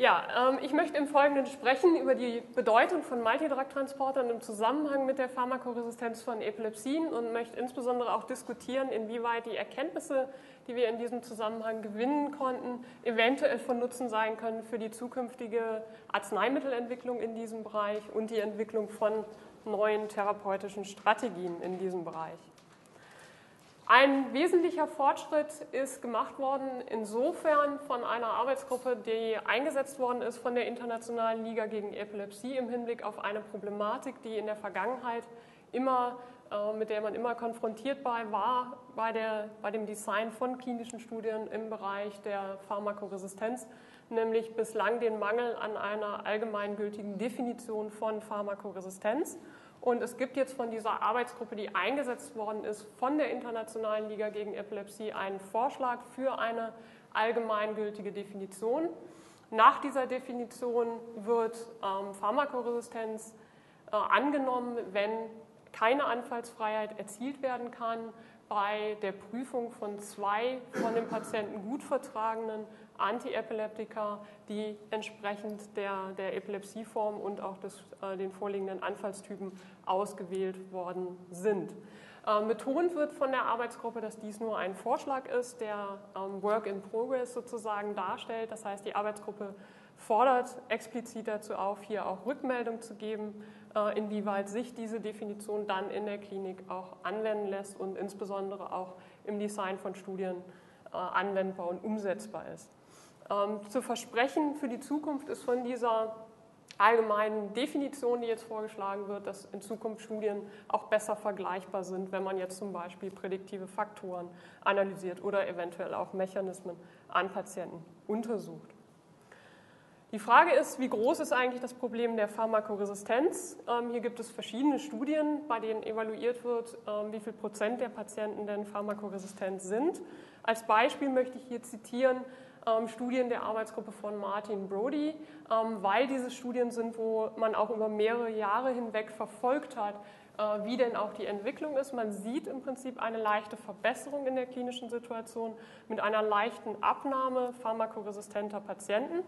Ja, ich möchte im Folgenden sprechen über die Bedeutung von Multidrug-Transportern im Zusammenhang mit der Pharmakoresistenz von Epilepsien und möchte insbesondere auch diskutieren, inwieweit die Erkenntnisse, die wir in diesem Zusammenhang gewinnen konnten, eventuell von Nutzen sein können für die zukünftige Arzneimittelentwicklung in diesem Bereich und die Entwicklung von neuen therapeutischen Strategien in diesem Bereich. Ein wesentlicher Fortschritt ist gemacht worden insofern von einer Arbeitsgruppe, die eingesetzt worden ist von der Internationalen Liga gegen Epilepsie im Hinblick auf eine Problematik, die in der Vergangenheit mit der man immer konfrontiert war bei dem Design von klinischen Studien im Bereich der Pharmakoresistenz, nämlich bislang den Mangel an einer allgemeingültigen Definition von Pharmakoresistenz. Und es gibt jetzt von dieser Arbeitsgruppe, die eingesetzt worden ist, von der Internationalen Liga gegen Epilepsie einen Vorschlag für eine allgemeingültige Definition. Nach dieser Definition wird Pharmakoresistenz angenommen, wenn keine Anfallsfreiheit erzielt werden kann bei der Prüfung von 2 von dem Patienten gut vertragenen Antiepileptika, die entsprechend der Epilepsieform und auch den vorliegenden Anfallstypen ausgewählt worden sind. Betont wird von der Arbeitsgruppe, dass dies nur ein Vorschlag ist, der Work in Progress sozusagen darstellt. Das heißt, die Arbeitsgruppe fordert explizit dazu auf, hier auch Rückmeldung zu geben, inwieweit sich diese Definition dann in der Klinik auch anwenden lässt und insbesondere auch im Design von Studien anwendbar und umsetzbar ist. Zu versprechen für die Zukunft ist von dieser allgemeinen Definition, die jetzt vorgeschlagen wird, dass in Zukunft Studien auch besser vergleichbar sind, wenn man jetzt zum Beispiel prädiktive Faktoren analysiert oder eventuell auch Mechanismen an Patienten untersucht. Die Frage ist, wie groß ist eigentlich das Problem der Pharmakoresistenz? Hier gibt es verschiedene Studien, bei denen evaluiert wird, wie viel Prozent der Patienten denn pharmakoresistent sind. Als Beispiel möchte ich hier zitieren Studien der Arbeitsgruppe von Martin Brody, weil diese Studien sind, wo man auch über mehrere Jahre hinweg verfolgt hat, wie denn auch die Entwicklung ist. Man sieht im Prinzip eine leichte Verbesserung in der klinischen Situation mit einer leichten Abnahme pharmakoresistenter Patienten,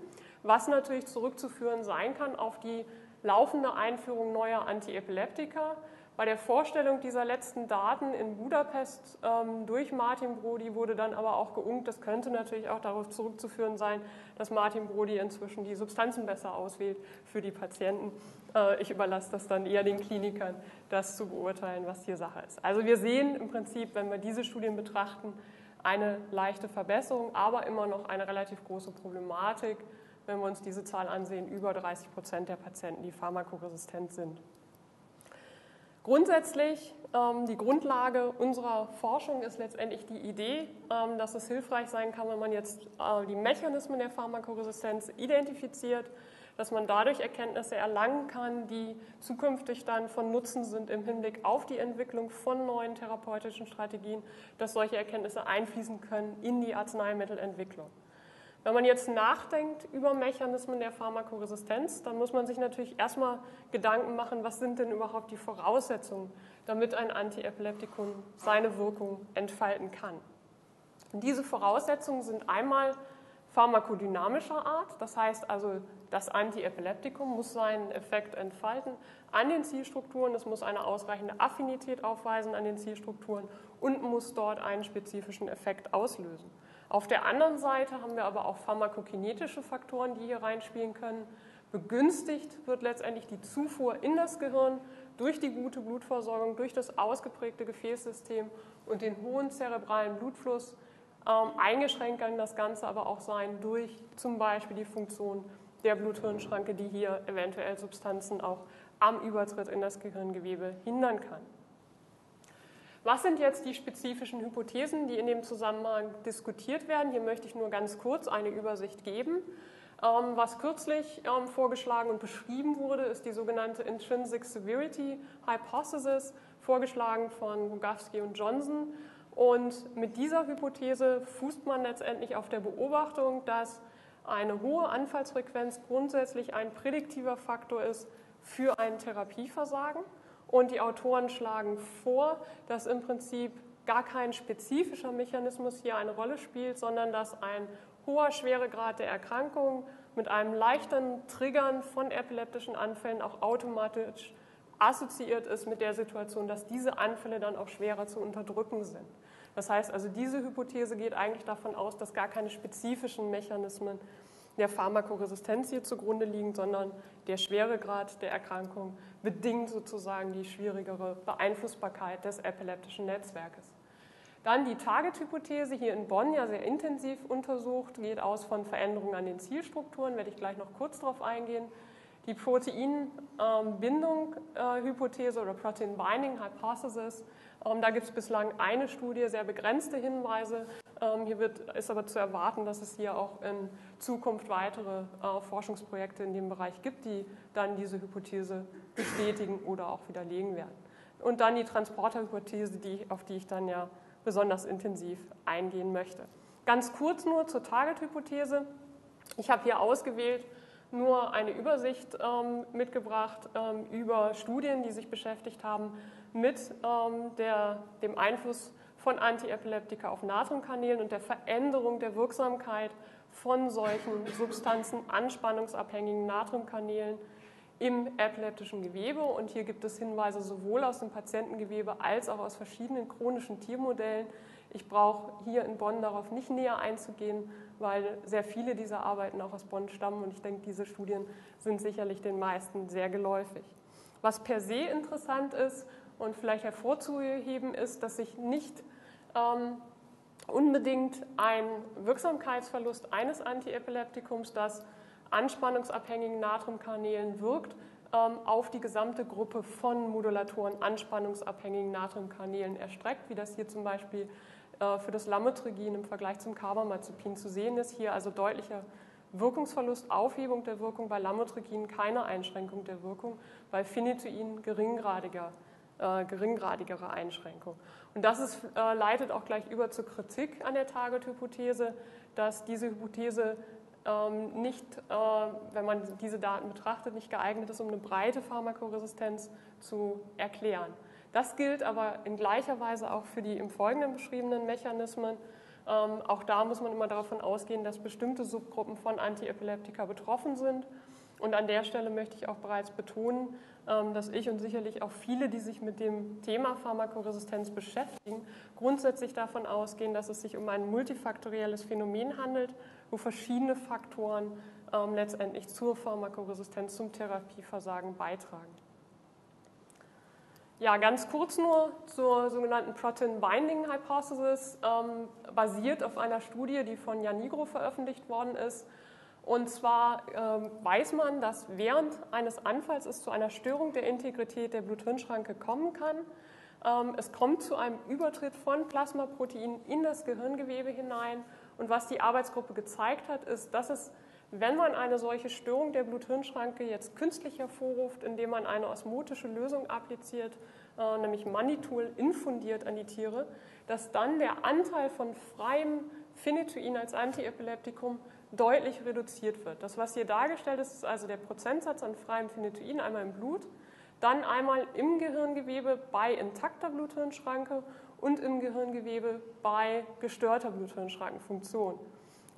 was natürlich zurückzuführen sein kann auf die laufende Einführung neuer Antiepileptika. Bei der Vorstellung dieser letzten Daten in Budapest durch Martin Brody wurde dann aber auch geunkt, das könnte natürlich auch darauf zurückzuführen sein, dass Martin Brody inzwischen die Substanzen besser auswählt für die Patienten. Ich überlasse das dann eher den Klinikern, das zu beurteilen, was hier Sache ist. Also wir sehen im Prinzip, wenn wir diese Studien betrachten, eine leichte Verbesserung, aber immer noch eine relativ große Problematik, wenn wir uns diese Zahl ansehen, über 30% der Patienten, die pharmakoresistent sind. Grundsätzlich, die Grundlage unserer Forschung ist letztendlich die Idee, dass es hilfreich sein kann, wenn man jetzt die Mechanismen der Pharmakoresistenz identifiziert, dass man dadurch Erkenntnisse erlangen kann, die zukünftig dann von Nutzen sind im Hinblick auf die Entwicklung von neuen therapeutischen Strategien, dass solche Erkenntnisse einfließen können in die Arzneimittelentwicklung. Wenn man jetzt nachdenkt über Mechanismen der Pharmakoresistenz, dann muss man sich natürlich erstmal Gedanken machen, was sind denn überhaupt die Voraussetzungen, damit ein Antiepileptikum seine Wirkung entfalten kann. Und diese Voraussetzungen sind einmal pharmakodynamischer Art, das heißt also, das Antiepileptikum muss seinen Effekt entfalten an den Zielstrukturen, es muss eine ausreichende Affinität aufweisen an den Zielstrukturen und muss dort einen spezifischen Effekt auslösen. Auf der anderen Seite haben wir aber auch pharmakokinetische Faktoren, die hier reinspielen können. Begünstigt wird letztendlich die Zufuhr in das Gehirn durch die gute Blutversorgung, durch das ausgeprägte Gefäßsystem und den hohen zerebralen Blutfluss. Eingeschränkt kann das Ganze aber auch sein durch zum Beispiel die Funktion der Blut-Hirn-Schranke, die hier eventuell Substanzen auch am Übertritt in das Gehirngewebe hindern kann. Was sind jetzt die spezifischen Hypothesen, die in dem Zusammenhang diskutiert werden? Hier möchte ich nur ganz kurz eine Übersicht geben. Was kürzlich vorgeschlagen und beschrieben wurde, ist die sogenannte Intrinsic Severity Hypothesis, vorgeschlagen von Bogowski und Johnson. Und mit dieser Hypothese fußt man letztendlich auf der Beobachtung, dass eine hohe Anfallsfrequenz grundsätzlich ein prädiktiver Faktor ist für ein Therapieversagen. Und die Autoren schlagen vor, dass im Prinzip gar kein spezifischer Mechanismus hier eine Rolle spielt, sondern dass ein hoher Schweregrad der Erkrankung mit einem leichten Triggern von epileptischen Anfällen auch automatisch assoziiert ist mit der Situation, dass diese Anfälle dann auch schwerer zu unterdrücken sind. Das heißt also, diese Hypothese geht eigentlich davon aus, dass gar keine spezifischen Mechanismen der Pharmakoresistenz hier zugrunde liegen, sondern der Schweregrad der Erkrankung bedingt sozusagen die schwierigere Beeinflussbarkeit des epileptischen Netzwerkes. Dann die Target-Hypothese, hier in Bonn ja sehr intensiv untersucht, geht aus von Veränderungen an den Zielstrukturen, werde ich gleich noch kurz darauf eingehen. Die Proteinbindung-Hypothese oder Protein Binding Hypothesis, da gibt es bislang eine Studie, sehr begrenzte Hinweise. Hier ist aber zu erwarten, dass es hier auch in Zukunft weitere Forschungsprojekte in dem Bereich gibt, die dann diese Hypothese bestätigen oder auch widerlegen werden. Und dann die Transporterhypothese, auf die ich dann ja besonders intensiv eingehen möchte. Ganz kurz nur zur Target-Hypothese. Ich habe hier ausgewählt, nur eine Übersicht mitgebracht über Studien, die sich beschäftigt haben mit dem Einfluss von Antiepileptika auf Natriumkanälen und der Veränderung der Wirksamkeit von solchen Substanzen anspannungsabhängigen Natriumkanälen im epileptischen Gewebe. Und hier gibt es Hinweise sowohl aus dem Patientengewebe als auch aus verschiedenen chronischen Tiermodellen. Ich brauche hier in Bonn darauf nicht näher einzugehen, weil sehr viele dieser Arbeiten auch aus Bonn stammen und ich denke, diese Studien sind sicherlich den meisten sehr geläufig. Was per se interessant ist und vielleicht hervorzuheben ist, dass sich nicht unbedingt ein Wirksamkeitsverlust eines Antiepileptikums, das anspannungsabhängigen Natriumkanälen wirkt, auf die gesamte Gruppe von Modulatoren anspannungsabhängigen Natriumkanälen erstreckt, wie das hier zum Beispiel für das Lamotrigin im Vergleich zum Carbamazepin zu sehen ist. Hier also deutlicher Wirkungsverlust, Aufhebung der Wirkung, bei Lamotrigin keine Einschränkung der Wirkung, bei Phenytoin geringgradigere Einschränkung. Und das leitet auch gleich über zur Kritik an der Target-Hypothese, dass diese Hypothese nicht, wenn man diese Daten betrachtet, nicht geeignet ist, um eine breite Pharmakoresistenz zu erklären. Das gilt aber in gleicher Weise auch für die im Folgenden beschriebenen Mechanismen. Auch da muss man immer davon ausgehen, dass bestimmte Subgruppen von Antiepileptika betroffen sind. Und an der Stelle möchte ich auch bereits betonen, dass ich und sicherlich auch viele, die sich mit dem Thema Pharmakoresistenz beschäftigen, grundsätzlich davon ausgehen, dass es sich um ein multifaktorielles Phänomen handelt, wo verschiedene Faktoren letztendlich zur Pharmakoresistenz, zum Therapieversagen beitragen. Ja, ganz kurz nur zur sogenannten Protein Binding Hypothesis, basiert auf einer Studie, die von Janigro veröffentlicht worden ist. Und zwar weiß man, dass während eines Anfalls es zu einer Störung der Integrität der Blut-Hirn-Schranke kommen kann. Es kommt zu einem Übertritt von Plasmaproteinen in das Gehirngewebe hinein. Und was die Arbeitsgruppe gezeigt hat, ist, dass es, wenn man eine solche Störung der Blut-Hirn-Schranke jetzt künstlich hervorruft, indem man eine osmotische Lösung appliziert, nämlich Mannitol infundiert an die Tiere, dass dann der Anteil von freiem Phenytoin als Antiepileptikum deutlich reduziert wird. Das, was hier dargestellt ist, ist also der Prozentsatz an freiem Phenytoin, einmal im Blut, dann einmal im Gehirngewebe bei intakter Blut-Hirn-Schranke und im Gehirngewebe bei gestörter Blut-Hirn-Schrankenfunktion.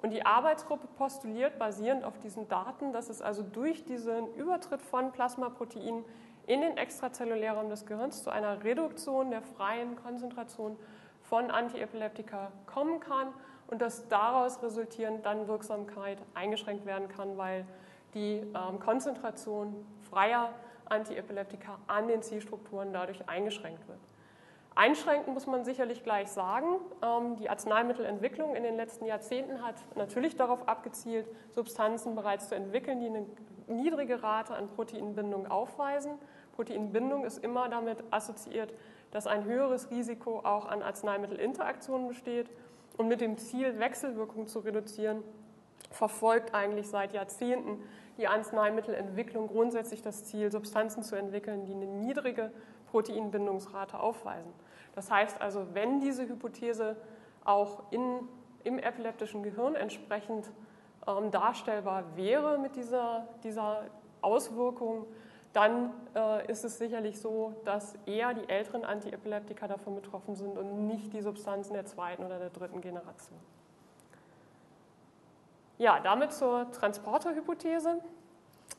Und die Arbeitsgruppe postuliert, basierend auf diesen Daten, dass es also durch diesen Übertritt von Plasmaproteinen in den Extrazellularraum des Gehirns zu einer Reduktion der freien Konzentration von Antiepileptika kommen kann und dass daraus resultierend dann Wirksamkeit eingeschränkt werden kann, weil die Konzentration freier Antiepileptika an den Zielstrukturen dadurch eingeschränkt wird. Einschränken muss man sicherlich gleich sagen. Die Arzneimittelentwicklung in den letzten Jahrzehnten hat natürlich darauf abgezielt, Substanzen bereits zu entwickeln, die eine niedrige Rate an Proteinbindung aufweisen. Proteinbindung ist immer damit assoziiert, dass ein höheres Risiko auch an Arzneimittelinteraktionen besteht. Und mit dem Ziel, Wechselwirkungen zu reduzieren, verfolgt eigentlich seit Jahrzehnten die Arzneimittelentwicklung grundsätzlich das Ziel, Substanzen zu entwickeln, die eine niedrige Proteinbindungsrate aufweisen. Das heißt also, wenn diese Hypothese auch im epileptischen Gehirn entsprechend darstellbar wäre mit dieser Auswirkung, dann ist es sicherlich so, dass eher die älteren Antiepileptika davon betroffen sind und nicht die Substanzen der zweiten oder der dritten Generation. Ja, damit zur Transporterhypothese.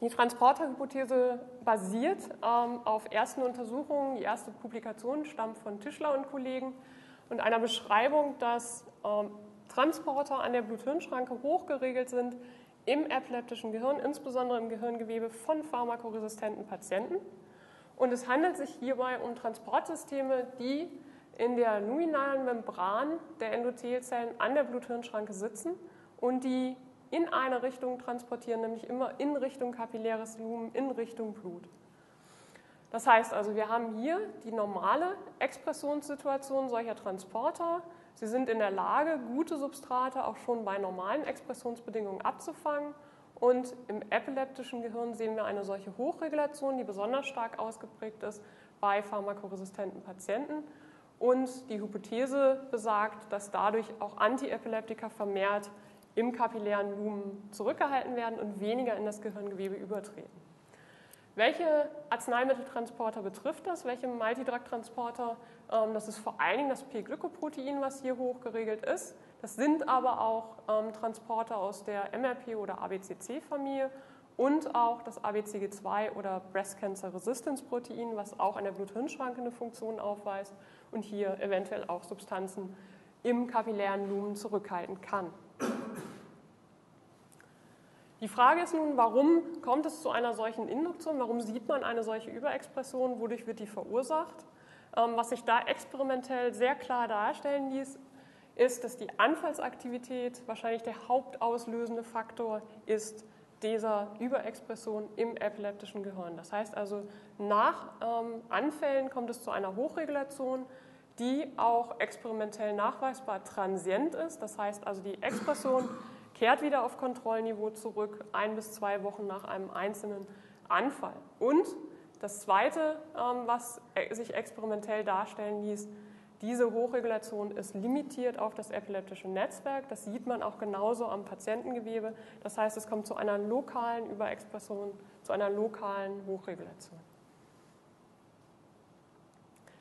Die Transporterhypothese basiert auf ersten Untersuchungen. Die erste Publikation stammt von Tischler und Kollegen und einer Beschreibung, dass Transporter an der Blut-Hirn-Schranke hochgeregelt sind im epileptischen Gehirn, insbesondere im Gehirngewebe von pharmakoresistenten Patienten. Und es handelt sich hierbei um Transportsysteme, die in der luminalen Membran der Endothelzellen an der Blut-Hirn-Schranke sitzen und die in eine Richtung transportieren, nämlich immer in Richtung kapilläres Lumen, in Richtung Blut. Das heißt also, wir haben hier die normale Expressionssituation solcher Transporter. Sie sind in der Lage, gute Substrate auch schon bei normalen Expressionsbedingungen abzufangen. Und im epileptischen Gehirn sehen wir eine solche Hochregulation, die besonders stark ausgeprägt ist bei pharmakoresistenten Patienten. Und die Hypothese besagt, dass dadurch auch Antiepileptika vermehrt im kapillären Lumen zurückgehalten werden und weniger in das Gehirngewebe übertreten. Welche Arzneimitteltransporter betrifft das? Welche Multidrug-Transporter? Das ist vor allen Dingen das P-Glykoprotein, was hier hochgeregelt ist. Das sind aber auch Transporter aus der MRP- oder ABCC-Familie und auch das ABCG2 oder Breast Cancer Resistance Protein, was auch an der Blut-Hirn-Schranke eine Funktion aufweist und hier eventuell auch Substanzen im kapillären Lumen zurückhalten kann. Die Frage ist nun, warum kommt es zu einer solchen Induktion? Warum sieht man eine solche Überexpression? Wodurch wird die verursacht? Was sich da experimentell sehr klar darstellen ließ, ist, dass die Anfallsaktivität wahrscheinlich der hauptauslösende Faktor ist dieser Überexpression im epileptischen Gehirn. Das heißt also, nach Anfällen kommt es zu einer Hochregulation, die auch experimentell nachweisbar transient ist. Das heißt also, die Expression kehrt wieder auf Kontrollniveau zurück, 1 bis 2 Wochen nach einem einzelnen Anfall. Und das Zweite, was sich experimentell darstellen ließ, diese Hochregulation ist limitiert auf das epileptische Netzwerk. Das sieht man auch genauso am Patientengewebe. Das heißt, es kommt zu einer lokalen Überexpression, zu einer lokalen Hochregulation.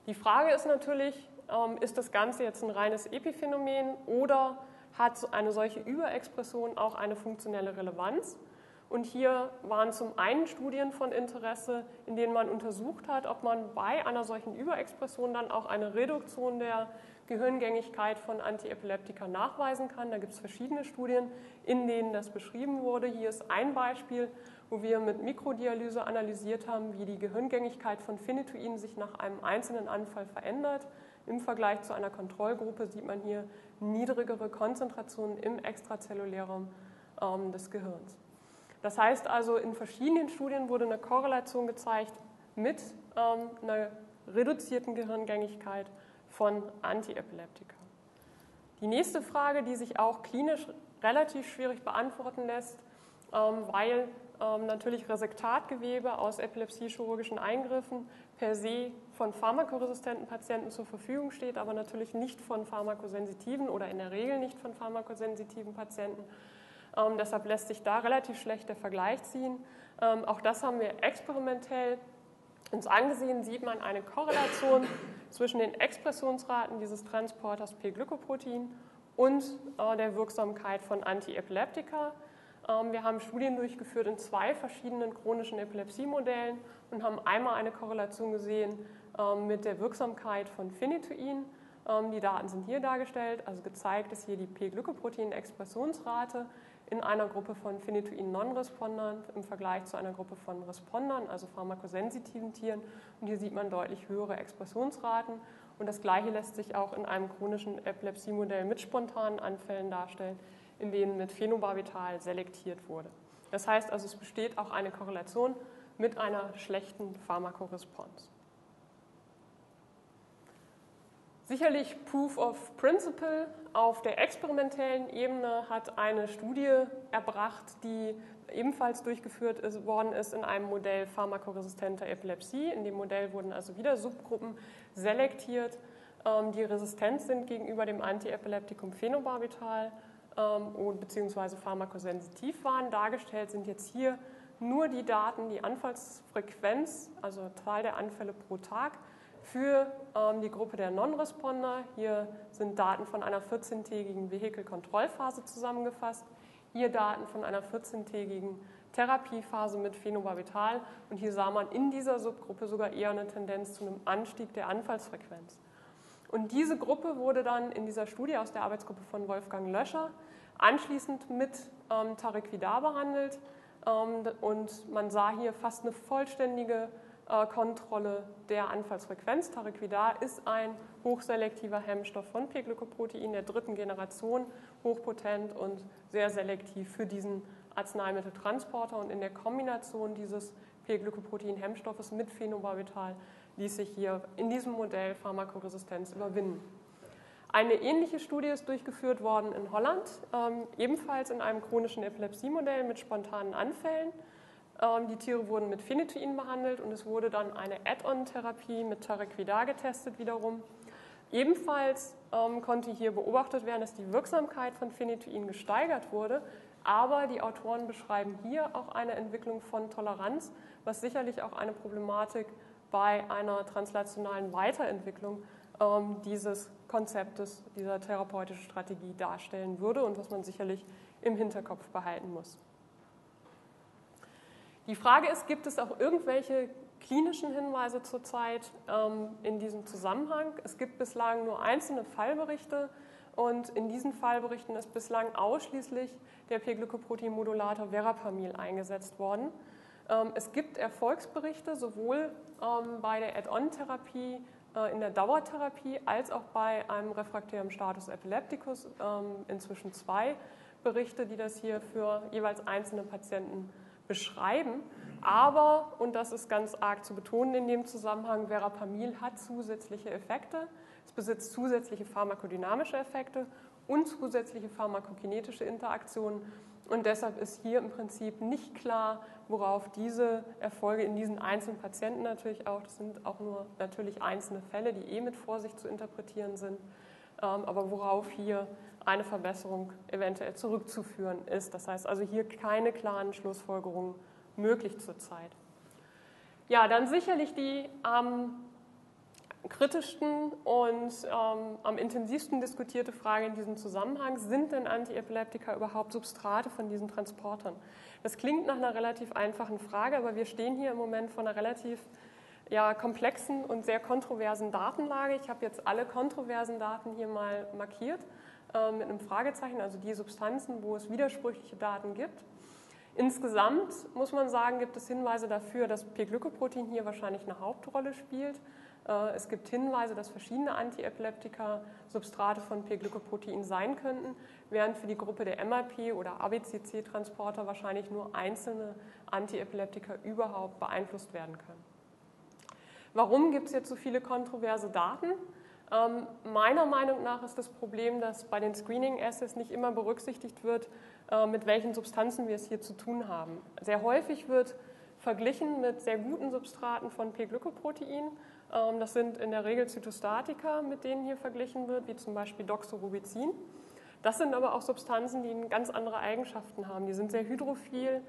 Die Frage ist natürlich, ist das Ganze jetzt ein reines Epiphänomen oder hat eine solche Überexpression auch eine funktionelle Relevanz? Und hier waren zum einen Studien von Interesse, in denen man untersucht hat, ob man bei einer solchen Überexpression dann auch eine Reduktion der Gehirngängigkeit von Antiepileptika nachweisen kann. Da gibt es verschiedene Studien, in denen das beschrieben wurde. Hier ist ein Beispiel, wo wir mit Mikrodialyse analysiert haben, wie die Gehirngängigkeit von Phenytoin sich nach einem einzelnen Anfall verändert. Im Vergleich zu einer Kontrollgruppe sieht man hier niedrigere Konzentrationen im Extrazellulären des Gehirns. Das heißt also, in verschiedenen Studien wurde eine Korrelation gezeigt mit einer reduzierten Gehirngängigkeit von Antiepileptika. Die nächste Frage, die sich auch klinisch relativ schwierig beantworten lässt, weil natürlich Resektatgewebe aus epilepsiechirurgischen Eingriffen per se von pharmakoresistenten Patienten zur Verfügung steht, aber natürlich nicht von pharmakosensitiven oder in der Regel nicht von pharmakosensitiven Patienten. Deshalb lässt sich da relativ schlecht der Vergleich ziehen. Auch das haben wir experimentell uns angesehen, sieht man eine Korrelation zwischen den Expressionsraten dieses Transporters P-Glykoprotein und der Wirksamkeit von Antiepileptika. Wir haben Studien durchgeführt in 2 verschiedenen chronischen Epilepsiemodellen und haben einmal eine Korrelation gesehen mit der Wirksamkeit von Phenytoin. Die Daten sind hier dargestellt, also gezeigt ist hier die P-Glykoprotein-Expressionsrate in einer Gruppe von Phenytoin-Non-Respondern im Vergleich zu einer Gruppe von Respondern, also pharmakosensitiven Tieren. Und hier sieht man deutlich höhere Expressionsraten. Und das Gleiche lässt sich auch in einem chronischen Epilepsiemodell mit spontanen Anfällen darstellen, in denen mit Phenobarbital selektiert wurde. Das heißt also, es besteht auch eine Korrelation mit einer schlechten Pharmakoresponse. Sicherlich Proof of Principle. Auf der experimentellen Ebene hat eine Studie erbracht, die ebenfalls durchgeführt worden ist in einem Modell pharmakoresistenter Epilepsie. In dem Modell wurden also wieder Subgruppen selektiert, die resistent sind gegenüber dem Antiepileptikum Phenobarbital bzw. pharmakosensitiv waren. Dargestellt sind jetzt hier nur die Daten, die Anfallsfrequenz, also Zahl der Anfälle pro Tag, für die Gruppe der Non-Responder. Hier sind Daten von einer 14-tägigen Vehikelkontrollphase zusammengefasst. hier Daten von einer 14-tägigen Therapiephase mit Phenobarbital und hier sah man in dieser Subgruppe sogar eher eine Tendenz zu einem Anstieg der Anfallsfrequenz. Und diese Gruppe wurde dann in dieser Studie aus der Arbeitsgruppe von Wolfgang Löscher anschließend mit Tariquidar behandelt und man sah hier fast eine vollständige Kontrolle der Anfallsfrequenz. Tariquidar ist ein hochselektiver Hemmstoff von P-Glykoprotein der dritten Generation, hochpotent und sehr selektiv für diesen Arzneimitteltransporter. Und in der Kombination dieses P-Glykoprotein-Hemmstoffes mit Phenobarbital ließ sich hier in diesem Modell Pharmakoresistenz überwinden. Eine ähnliche Studie ist durchgeführt worden in Holland, ebenfalls in einem chronischen Epilepsiemodell mit spontanen Anfällen. Die Tiere wurden mit Phenytoin behandelt und es wurde dann eine Add-on-Therapie mit Tariquidar getestet wiederum. Ebenfalls konnte hier beobachtet werden, dass die Wirksamkeit von Phenytoin gesteigert wurde, aber die Autoren beschreiben hier auch eine Entwicklung von Toleranz, was sicherlich auch eine Problematik bei einer translationalen Weiterentwicklung dieses Konzeptes, dieser therapeutischen Strategie darstellen würde und was man sicherlich im Hinterkopf behalten muss. Die Frage ist, gibt es auch irgendwelche klinischen Hinweise zurzeit in diesem Zusammenhang? Es gibt bislang nur einzelne Fallberichte und in diesen Fallberichten ist bislang ausschließlich der P-Glykoprotein-Modulator Verapamil eingesetzt worden. Es gibt Erfolgsberichte sowohl bei der Add-on-Therapie in der Dauertherapie als auch bei einem refraktären Status Epilepticus, inzwischen 2 Berichte, die das hier für jeweils einzelne Patienten beschreiben. Aber, und das ist ganz arg zu betonen in dem Zusammenhang, Verapamil hat zusätzliche Effekte, es besitzt zusätzliche pharmakodynamische Effekte und zusätzliche pharmakokinetische Interaktionen und deshalb ist hier im Prinzip nicht klar, worauf diese Erfolge in diesen einzelnen Patienten natürlich auch, das sind auch nur natürlich einzelne Fälle, die mit Vorsicht zu interpretieren sind, aber worauf hier eine Verbesserung eventuell zurückzuführen ist. Das heißt also hier keine klaren Schlussfolgerungen möglich zurzeit. Ja, dann sicherlich die kritischsten und am intensivsten diskutierte Frage in diesem Zusammenhang, sind denn Antiepileptika überhaupt Substrate von diesen Transportern? Das klingt nach einer relativ einfachen Frage, aber wir stehen hier im Moment vor einer relativ komplexen und sehr kontroversen Datenlage. Ich habe jetzt alle kontroversen Daten hier mal markiert mit einem Fragezeichen, also die Substanzen, wo es widersprüchliche Daten gibt. Insgesamt muss man sagen, gibt es Hinweise dafür, dass P-Glykoprotein hier wahrscheinlich eine Hauptrolle spielt. Es gibt Hinweise, dass verschiedene Antiepileptika Substrate von P-Glykoprotein sein könnten, während für die Gruppe der MRP oder ABCG2-Transporter wahrscheinlich nur einzelne Antiepileptika überhaupt beeinflusst werden können. Warum gibt es jetzt so viele kontroverse Daten? Meiner Meinung nach ist das Problem, dass bei den Screening-Assays nicht immer berücksichtigt wird, mit welchen Substanzen wir es hier zu tun haben. Sehr häufig wird verglichen mit sehr guten Substraten von P-Glykoprotein. Das sind in der Regel Zytostatika, mit denen hier verglichen wird, wie zum Beispiel Doxorubicin. Das sind aber auch Substanzen, die ganz andere Eigenschaften haben. Die sind sehr hydrophil,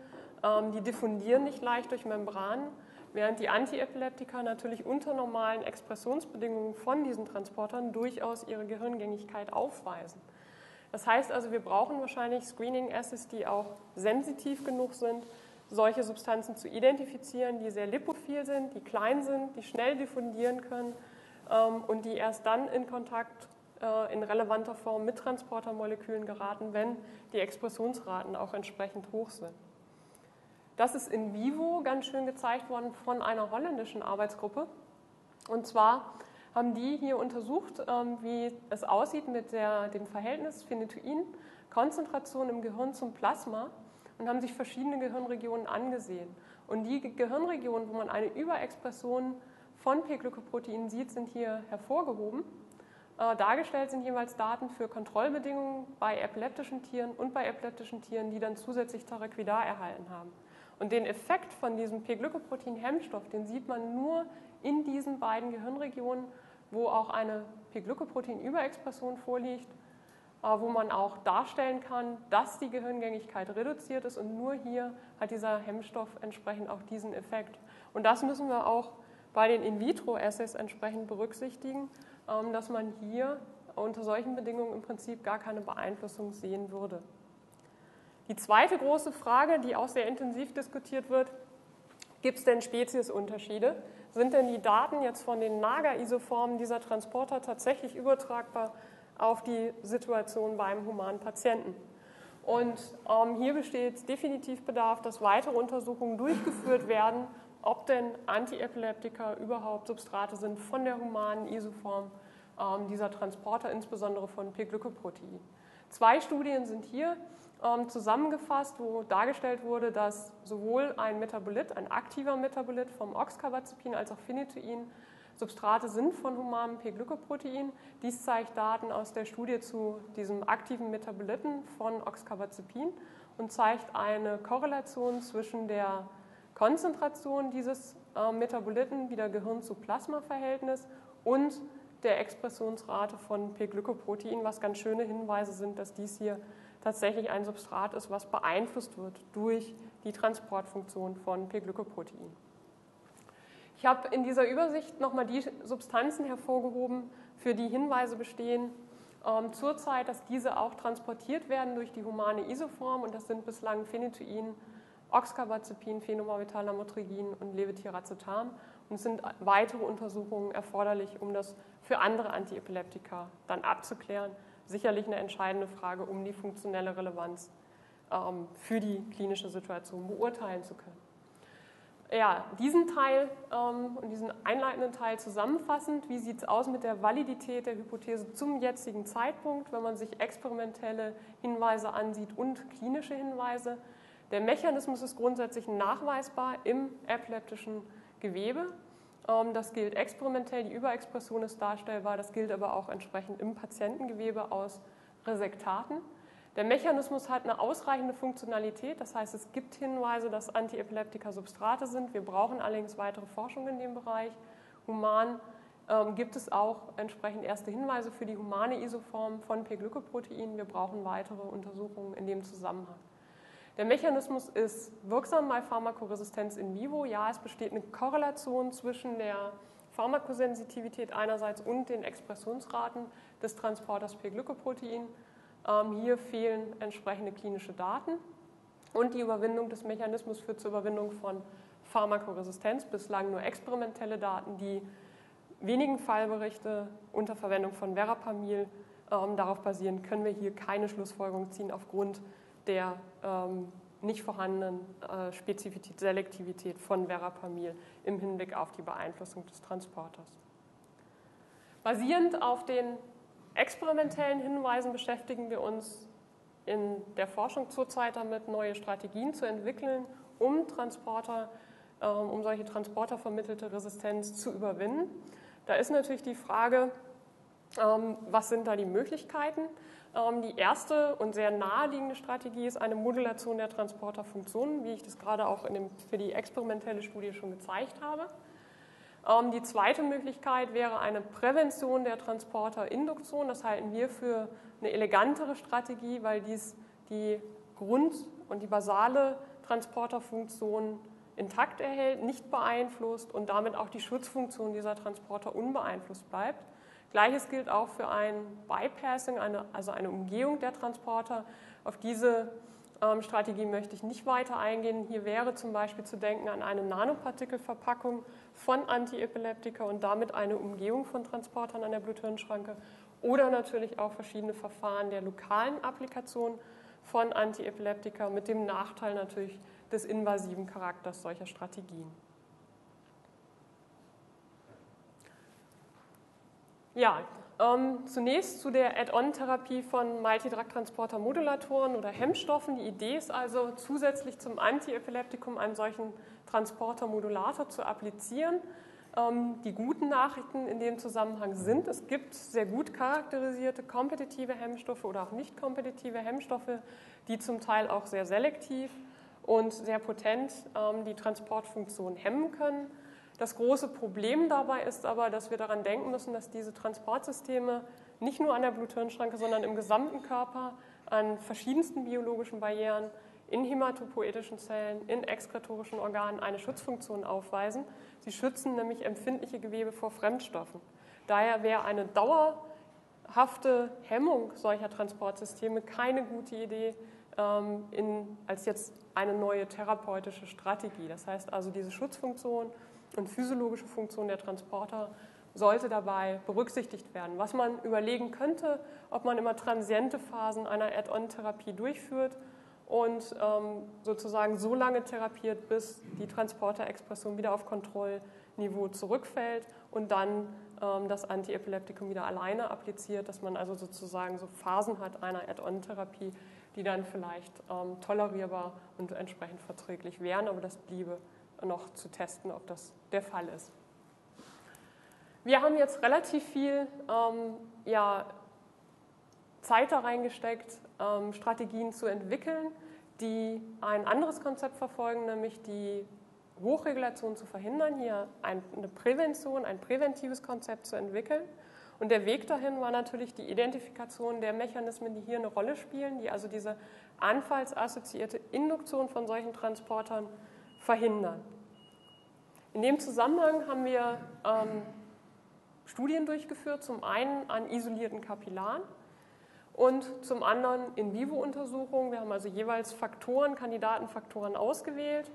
die diffundieren nicht leicht durch Membranen, während die Antiepileptika natürlich unter normalen Expressionsbedingungen von diesen Transportern durchaus ihre Gehirngängigkeit aufweisen. Das heißt also, wir brauchen wahrscheinlich Screening-Assays, die auch sensitiv genug sind, solche Substanzen zu identifizieren, die sehr lipophil sind, die klein sind, die schnell diffundieren können und die erst dann in Kontakt in relevanter Form mit Transportermolekülen geraten, wenn die Expressionsraten auch entsprechend hoch sind. Das ist in vivo ganz schön gezeigt worden von einer holländischen Arbeitsgruppe. Und zwar haben die hier untersucht, wie es aussieht mit dem Verhältnis Phenytoin-Konzentration im Gehirn zum Plasma und haben sich verschiedene Gehirnregionen angesehen. Und die Gehirnregionen, wo man eine Überexpression von P-Glykoprotein sieht, sind hier hervorgehoben. Dargestellt sind jeweils Daten für Kontrollbedingungen bei epileptischen Tieren und bei epileptischen Tieren, die dann zusätzlich Tariquidar erhalten haben. Und den Effekt von diesem P-Glykoprotein-Hemmstoff, den sieht man nur in diesen beiden Gehirnregionen, wo auch eine P-Glykoprotein-Überexpression vorliegt, wo man auch darstellen kann, dass die Gehirngängigkeit reduziert ist und nur hier hat dieser Hemmstoff entsprechend auch diesen Effekt. Und das müssen wir auch bei den In-vitro-Assays entsprechend berücksichtigen, dass man hier unter solchen Bedingungen im Prinzip gar keine Beeinflussung sehen würde. Die zweite große Frage, die auch sehr intensiv diskutiert wird: Gibt es denn Speziesunterschiede? Sind denn die Daten jetzt von den Nager-Isoformen dieser Transporter tatsächlich übertragbar auf die Situation bei einem humanen Patienten? Und hier besteht definitiv Bedarf, dass weitere Untersuchungen durchgeführt werden, ob denn Antiepileptika überhaupt Substrate sind von der humanen Isoform dieser Transporter, insbesondere von P-Glykoprotein. 2 Studien sind hier zusammengefasst, wo dargestellt wurde, dass sowohl ein Metabolit, ein aktiver Metabolit vom Oxcarbazepin als auch Phenytoin Substrate sind von humanem P-Glykoprotein. Dies zeigt Daten aus der Studie zu diesem aktiven Metaboliten von Oxcarbazepin und zeigt eine Korrelation zwischen der Konzentration dieses Metaboliten, wieder Gehirn-zu-Plasma-Verhältnis, und der Expressionsrate von P-Glykoprotein, was ganz schöne Hinweise sind, dass dies hier tatsächlich ein Substrat ist, was beeinflusst wird durch die Transportfunktion von P-Glykoprotein. Ich habe in dieser Übersicht nochmal die Substanzen hervorgehoben, für die Hinweise bestehen zurzeit, dass diese auch transportiert werden durch die humane Isoform, und das sind bislang Phenytoin, Oxcarbazepin, Phenobarbital, Lamotrigin und Levetiracetam. Und es sind weitere Untersuchungen erforderlich, um das für andere Antiepileptika dann abzuklären. Sicherlich eine entscheidende Frage, um die funktionelle Relevanz für die klinische Situation beurteilen zu können. Ja, diesen Teil und diesen einleitenden Teil zusammenfassend: Wie sieht es aus mit der Validität der Hypothese zum jetzigen Zeitpunkt, wenn man sich experimentelle Hinweise ansieht und klinische Hinweise? Der Mechanismus ist grundsätzlich nachweisbar im epileptischen Gewebe. Das gilt experimentell, die Überexpression ist darstellbar, das gilt aber auch entsprechend im Patientengewebe aus Resektaten. Der Mechanismus hat eine ausreichende Funktionalität, das heißt, es gibt Hinweise, dass Antiepileptika Substrate sind. Wir brauchen allerdings weitere Forschung in dem Bereich. Human gibt es auch entsprechend erste Hinweise für die humane Isoform von P-Glykoprotein. Wir brauchen weitere Untersuchungen in dem Zusammenhang. Der Mechanismus ist wirksam bei Pharmakoresistenz in vivo. Ja, es besteht eine Korrelation zwischen der Pharmakosensitivität einerseits und den Expressionsraten des Transporters P-Glykoprotein. Hier fehlen entsprechende klinische Daten, und die Überwindung des Mechanismus führt zur Überwindung von Pharmakoresistenz. Bislang nur experimentelle Daten, die wenigen Fallberichte unter Verwendung von Verapamil darauf basieren, können wir hier keine Schlussfolgerung ziehen aufgrund der nicht vorhandenen Spezifität, Selektivität von Verapamil im Hinblick auf die Beeinflussung des Transporters. Basierend auf den experimentellen Hinweisen beschäftigen wir uns in der Forschung zurzeit damit, neue Strategien zu entwickeln, um solche transportervermittelte Resistenz zu überwinden. Da ist natürlich die Frage: Was sind da die Möglichkeiten? Die erste und sehr naheliegende Strategie ist eine Modulation der Transporterfunktionen, wie ich das gerade auch für die experimentelle Studie schon gezeigt habe. Die zweite Möglichkeit wäre eine Prävention der Transporterinduktion. Das halten wir für eine elegantere Strategie, weil dies die Grund- und die basale Transporterfunktion intakt erhält, nicht beeinflusst und damit auch die Schutzfunktion dieser Transporter unbeeinflusst bleibt. Gleiches gilt auch für ein Bypassing, also eine Umgehung der Transporter. Auf diese Strategie möchte ich nicht weiter eingehen. Hier wäre zum Beispiel zu denken an eine Nanopartikelverpackung von Antiepileptika und damit eine Umgehung von Transportern an der Blut-Hirn-Schranke, oder natürlich auch verschiedene Verfahren der lokalen Applikation von Antiepileptika, mit dem Nachteil natürlich des invasiven Charakters solcher Strategien. Ja, zunächst zu der Add-on-Therapie von Multidrug-Transporter-Modulatoren oder Hemmstoffen. Die Idee ist also, zusätzlich zum Antiepileptikum einen solchen Transporter-Modulator zu applizieren. Die guten Nachrichten in dem Zusammenhang sind: Es gibt sehr gut charakterisierte kompetitive Hemmstoffe oder auch nicht kompetitive Hemmstoffe, die zum Teil auch sehr selektiv und sehr potent die Transportfunktion hemmen können. Das große Problem dabei ist aber, dass wir daran denken müssen, dass diese Transportsysteme nicht nur an der Blut-Hirn-Schranke, sondern im gesamten Körper an verschiedensten biologischen Barrieren, in hämatopoietischen Zellen, in exkretorischen Organen eine Schutzfunktion aufweisen. Sie schützen nämlich empfindliche Gewebe vor Fremdstoffen. Daher wäre eine dauerhafte Hemmung solcher Transportsysteme keine gute Idee als jetzt eine neue therapeutische Strategie. Das heißt also, diese Schutzfunktion und physiologische Funktion der Transporter sollte dabei berücksichtigt werden. Was man überlegen könnte, ob man immer transiente Phasen einer Add-on-Therapie durchführt und sozusagen so lange therapiert, bis die Transporterexpression wieder auf Kontrollniveau zurückfällt und dann das Antiepileptikum wieder alleine appliziert, dass man also sozusagen so Phasen hat einer Add-on-Therapie, die dann vielleicht tolerierbar und entsprechend verträglich wären, aber das bliebe noch zu testen, ob das der Fall ist. Wir haben jetzt relativ viel Zeit da reingesteckt, Strategien zu entwickeln, die ein anderes Konzept verfolgen, nämlich die Hochregulation zu verhindern, hier eine Prävention, ein präventives Konzept zu entwickeln. Und der Weg dahin war natürlich die Identifikation der Mechanismen, die hier eine Rolle spielen, die also diese anfallsassoziierte Induktion von solchen Transportern verhindern. In dem Zusammenhang haben wir Studien durchgeführt, zum einen an isolierten Kapillaren, und zum anderen In-Vivo-Untersuchungen. Wir haben also jeweils Faktoren, Kandidatenfaktoren ausgewählt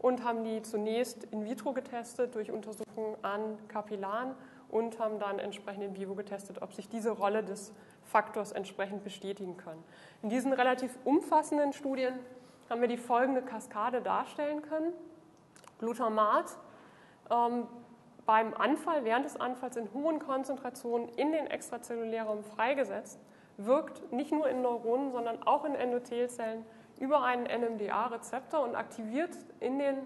und haben die zunächst in vitro getestet durch Untersuchungen an Kapillaren und haben dann entsprechend in vivo getestet, ob sich diese Rolle des Faktors entsprechend bestätigen kann. In diesen relativ umfassenden Studien haben wir die folgende Kaskade darstellen können. Glutamat beim Anfall, während des Anfalls in hohen Konzentrationen in den Extrazellularraum freigesetzt, wirkt nicht nur in Neuronen, sondern auch in Endothelzellen über einen NMDA-Rezeptor und aktiviert in den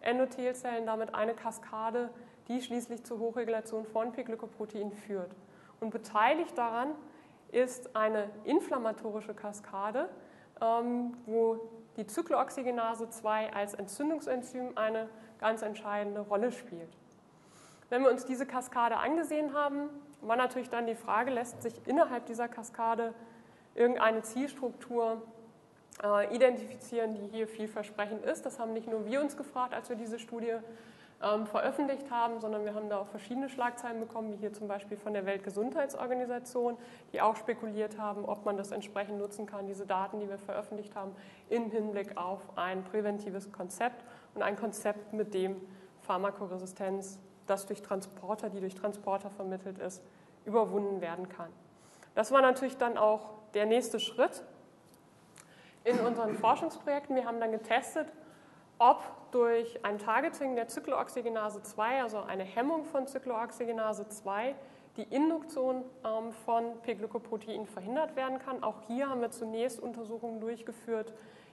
Endothelzellen damit eine Kaskade, die schließlich zur Hochregulation von P-Glykoprotein führt. Und beteiligt daran ist eine inflammatorische Kaskade, wo die Cyclooxygenase 2 als Entzündungsenzym eine ganz entscheidende Rolle spielt. Wenn wir uns diese Kaskade angesehen haben, war natürlich dann die Frage, lässt sich innerhalb dieser Kaskade irgendeine Zielstruktur identifizieren, die hier vielversprechend ist. Das haben nicht nur wir uns gefragt, als wir diese Studie veröffentlicht haben, sondern wir haben da auch verschiedene Schlagzeilen bekommen, wie hier zum Beispiel von der Weltgesundheitsorganisation, die auch spekuliert haben, ob man das entsprechend nutzen kann, diese Daten, die wir veröffentlicht haben, im Hinblick auf ein präventives Konzept und ein Konzept, mit dem Pharmakoresistenz, das durch Transporter, die durch Transporter vermittelt ist, überwunden werden kann. Das war natürlich dann auch der nächste Schritt in unseren Forschungsprojekten. Wir haben dann getestet, ob durch ein Targeting der Cyclooxygenase 2, also eine Hemmung von Cyclooxygenase 2, die Induktion von P-Glykoprotein verhindert werden kann. Auch hier haben wir zunächst Untersuchungen durchgeführt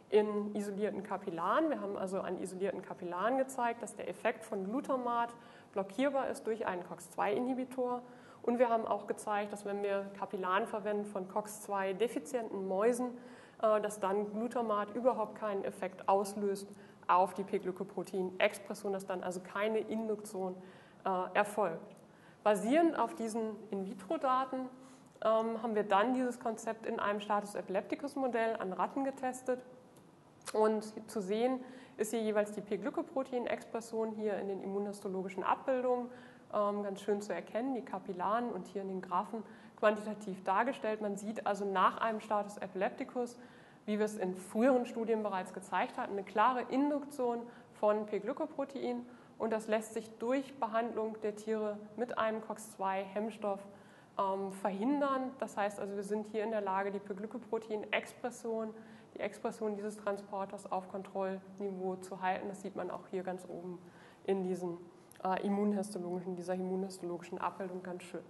in isolierten Kapillaren. Wir haben also an isolierten Kapillaren gezeigt, dass der Effekt von Glutamat blockierbar ist durch einen COX-2-Inhibitor. Und wir haben auch gezeigt, dass wenn wir Kapillaren verwenden von COX-2-defizienten Mäusen, dass dann Glutamat überhaupt keinen Effekt auslöst auf die P-Glykoprotein-Expression, dass dann also keine Induktion erfolgt. Basierend auf diesen In-vitro-Daten haben wir dann dieses Konzept in einem Status Epilepticus-Modell an Ratten getestet. Und zu sehen ist hier jeweils die P-Glykoprotein-Expression hier in den immunhistologischen Abbildungen ganz schön zu erkennen, die Kapillaren und hier in den Graphen quantitativ dargestellt. Man sieht also nach einem Status Epilepticus, wie wir es in früheren Studien bereits gezeigt hatten, eine klare Induktion von P-Glykoprotein, und das lässt sich durch Behandlung der Tiere mit einem COX-2-Hemmstoff verhindern. Das heißt also, wir sind hier in der Lage, die P-Glykoprotein-Expression, die Expression dieses Transporters auf Kontrollniveau zu halten. Das sieht man auch hier ganz oben in diesem immunhistologischen Abbildung ganz schön.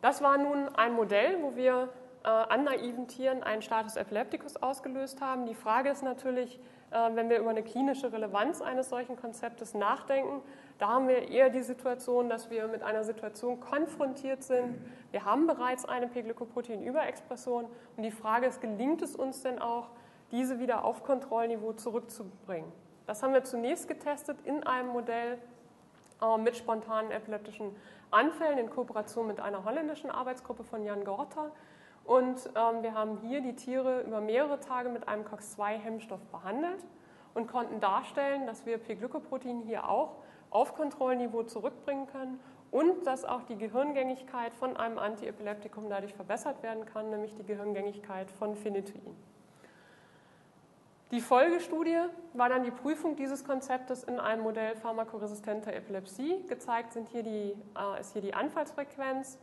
Das war nun ein Modell, wo wir an naiven Tieren einen Status Epilepticus ausgelöst haben. Die Frage ist natürlich, wenn wir über eine klinische Relevanz eines solchen Konzeptes nachdenken, da haben wir eher die Situation, dass wir mit einer Situation konfrontiert sind. Wir haben bereits eine P-Glykoprotein-Überexpression, und die Frage ist, gelingt es uns denn auch, diese wieder auf Kontrollniveau zurückzubringen? Das haben wir zunächst getestet in einem Modell mit spontanen epileptischen Anfällen in Kooperation mit einer holländischen Arbeitsgruppe von Jan Gorter. Und wir haben hier die Tiere über mehrere Tage mit einem COX-2-Hemmstoff behandelt und konnten darstellen, dass wir P-Glykoprotein hier auch auf Kontrollniveau zurückbringen können, und dass auch die Gehirngängigkeit von einem Antiepileptikum dadurch verbessert werden kann, nämlich die Gehirngängigkeit von Phenytoin. Die Folgestudie war dann die Prüfung dieses Konzeptes in einem Modell pharmakoresistenter Epilepsie. Gezeigt ist hier die Anfallsfrequenz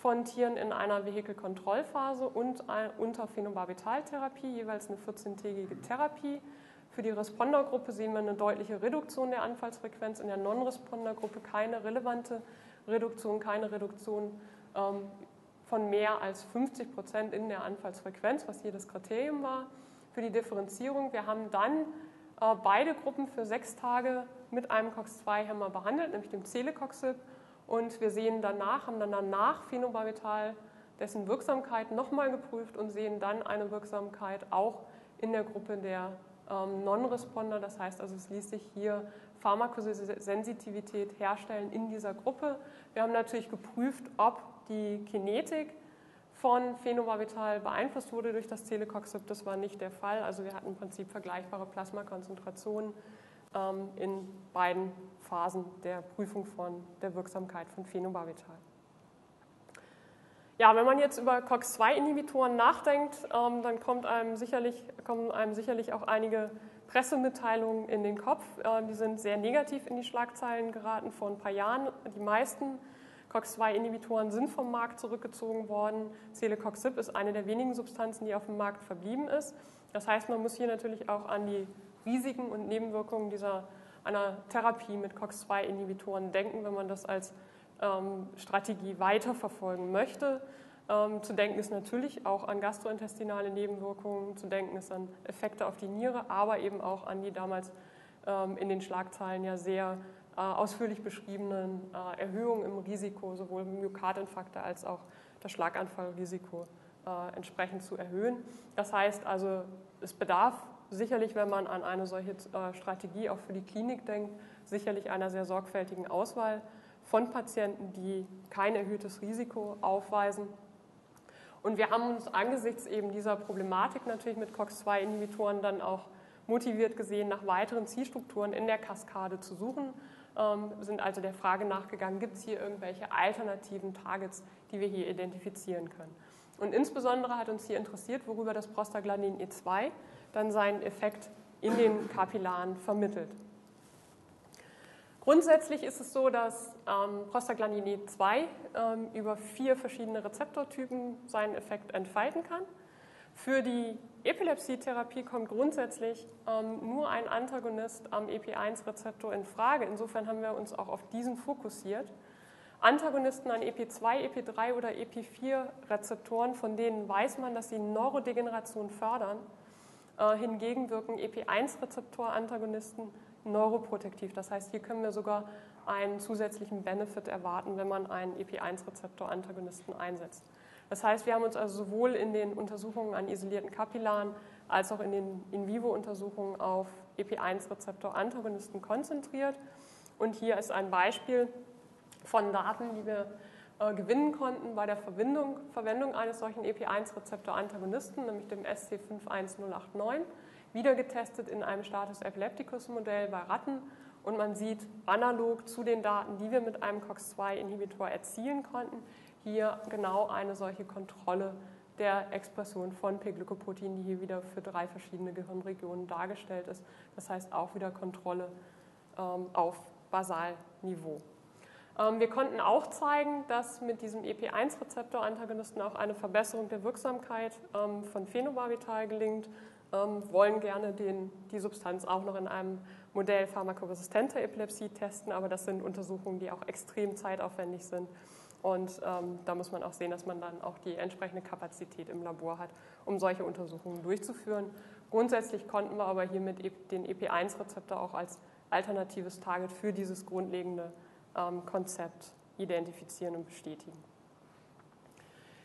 von Tieren in einer Vehikelkontrollphase und unter Phenobarbitaltherapie, jeweils eine 14-tägige Therapie. Für die Respondergruppe sehen wir eine deutliche Reduktion der Anfallsfrequenz, in der Non-Respondergruppe keine relevante Reduktion, keine Reduktion von mehr als 50% in der Anfallsfrequenz, was hier das Kriterium war. Für die Differenzierung, wir haben dann beide Gruppen für 6 Tage mit einem COX-2-Hemmer behandelt, nämlich dem Celecoxib, und wir sehen danach, haben dann danach Phenobarbital, dessen Wirksamkeit nochmal geprüft und sehen dann eine Wirksamkeit auch in der Gruppe der Non-Responder, das heißt also, es ließ sich hier Pharmakosensitivität herstellen in dieser Gruppe. Wir haben natürlich geprüft, ob die Kinetik von Phenobarbital beeinflusst wurde durch das Celecoxib, das war nicht der Fall. Also wir hatten im Prinzip vergleichbare Plasmakonzentrationen in beiden Phasen der Prüfung von der Wirksamkeit von Phenobarbital. Ja, wenn man jetzt über COX-2-Inhibitoren nachdenkt, dann kommen einem sicherlich auch einige Pressemitteilungen in den Kopf. Die sind sehr negativ in die Schlagzeilen geraten vor ein paar Jahren. Die meisten COX-2-Inhibitoren sind vom Markt zurückgezogen worden. Celecoxib ist eine der wenigen Substanzen, die auf dem Markt verblieben ist. Das heißt, man muss hier natürlich auch an die Risiken und Nebenwirkungen einer Therapie mit COX-2-Inhibitoren denken, wenn man das als Strategie weiterverfolgen möchte. Zu denken ist natürlich auch an gastrointestinale Nebenwirkungen, zu denken ist an Effekte auf die Niere, aber eben auch an die damals in den Schlagzeilen ja sehr ausführlich beschriebenen Erhöhungen im Risiko, sowohl Myokardinfarkte als auch das Schlaganfallrisiko entsprechend zu erhöhen. Das heißt also, es bedarf sicherlich, wenn man an eine solche Strategie auch für die Klinik denkt, sicherlich einer sehr sorgfältigen Auswahl von Patienten, die kein erhöhtes Risiko aufweisen. Und wir haben uns angesichts eben dieser Problematik natürlich mit COX-2-Inhibitoren dann auch motiviert gesehen, nach weiteren Zielstrukturen in der Kaskade zu suchen, sind also der Frage nachgegangen, gibt es hier irgendwelche alternativen Targets, die wir hier identifizieren können. Und insbesondere hat uns hier interessiert, worüber das Prostaglandin E2 dann seinen Effekt in den Kapillaren vermittelt. Grundsätzlich ist es so, dass Prostaglandin E2 über 4 verschiedene Rezeptortypen seinen Effekt entfalten kann. Für die Epilepsietherapie kommt grundsätzlich nur ein Antagonist am EP1-Rezeptor in Frage. Insofern haben wir uns auch auf diesen fokussiert. Antagonisten an EP2, EP3 oder EP4-Rezeptoren, von denen weiß man, dass sie Neurodegeneration fördern. Hingegen wirken EP1-Rezeptor-Antagonisten neuroprotektiv. Das heißt, hier können wir sogar einen zusätzlichen Benefit erwarten, wenn man einen EP1-Rezeptor-Antagonisten einsetzt. Das heißt, wir haben uns also sowohl in den Untersuchungen an isolierten Kapillaren als auch in den In-vivo-Untersuchungen auf EP1-Rezeptor-Antagonisten konzentriert. Und hier ist ein Beispiel von Daten, die wir gewinnen konnten bei der Verwendung eines solchen EP1-Rezeptor-Antagonisten, nämlich dem SC51089, wieder getestet in einem Status Epilepticus-Modell bei Ratten. Und man sieht analog zu den Daten, die wir mit einem COX-2-Inhibitor erzielen konnten, hier genau eine solche Kontrolle der Expression von P-Glykoprotein, die hier wieder für 3 verschiedene Gehirnregionen dargestellt ist. Das heißt auch wieder Kontrolle auf Basalniveau. Wir konnten auch zeigen, dass mit diesem EP1-Rezeptor-Antagonisten auch eine Verbesserung der Wirksamkeit von Phenobarbital gelingt. Wollen gerne die Substanz auch noch in einem Modell pharmakoresistenter Epilepsie testen, aber das sind Untersuchungen, die auch extrem zeitaufwendig sind. Und da muss man auch sehen, dass man dann auch die entsprechende Kapazität im Labor hat, um solche Untersuchungen durchzuführen. Grundsätzlich konnten wir aber hier mit den EP1-Rezeptor auch als alternatives Target für dieses grundlegende Konzept identifizieren und bestätigen.